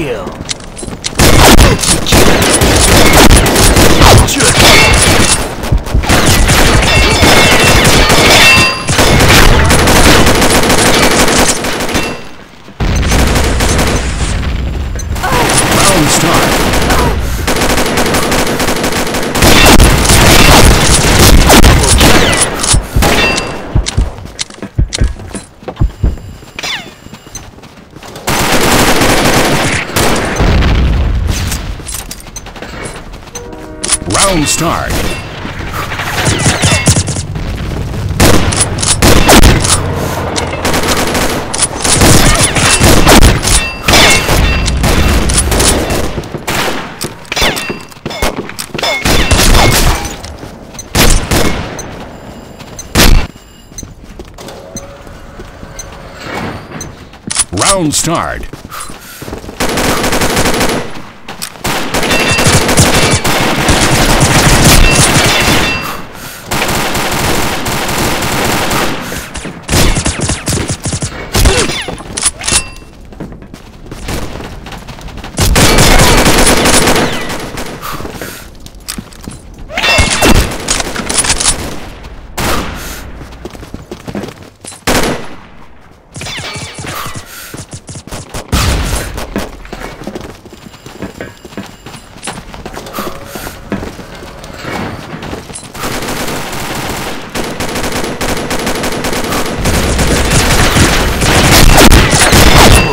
kill. Round start. Round start.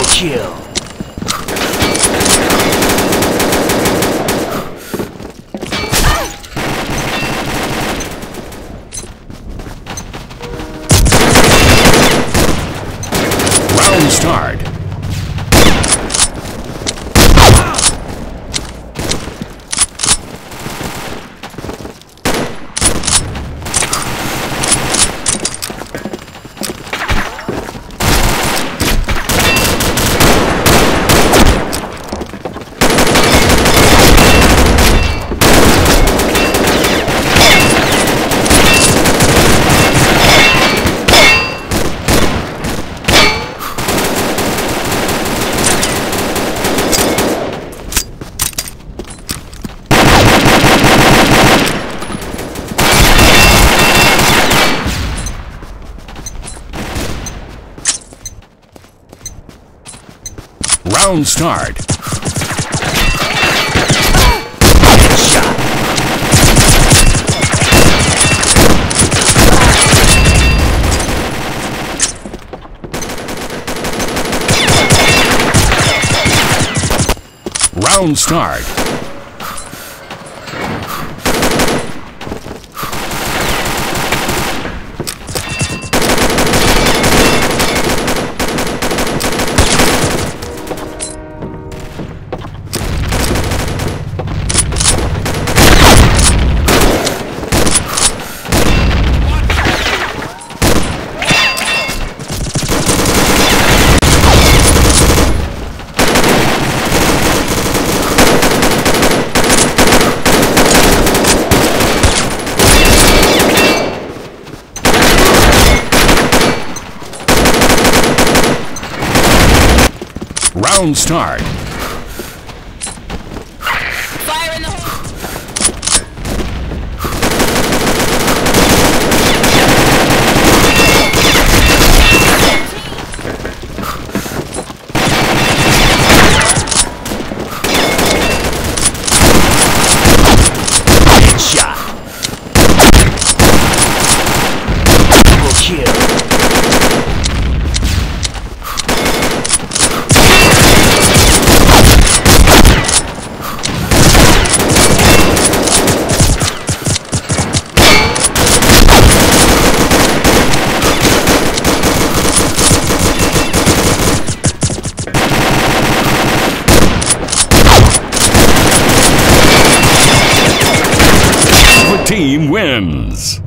Kill. Round start. Round start. Round start. Round start. Fire in the hole. Shot. Double kill. Team wins.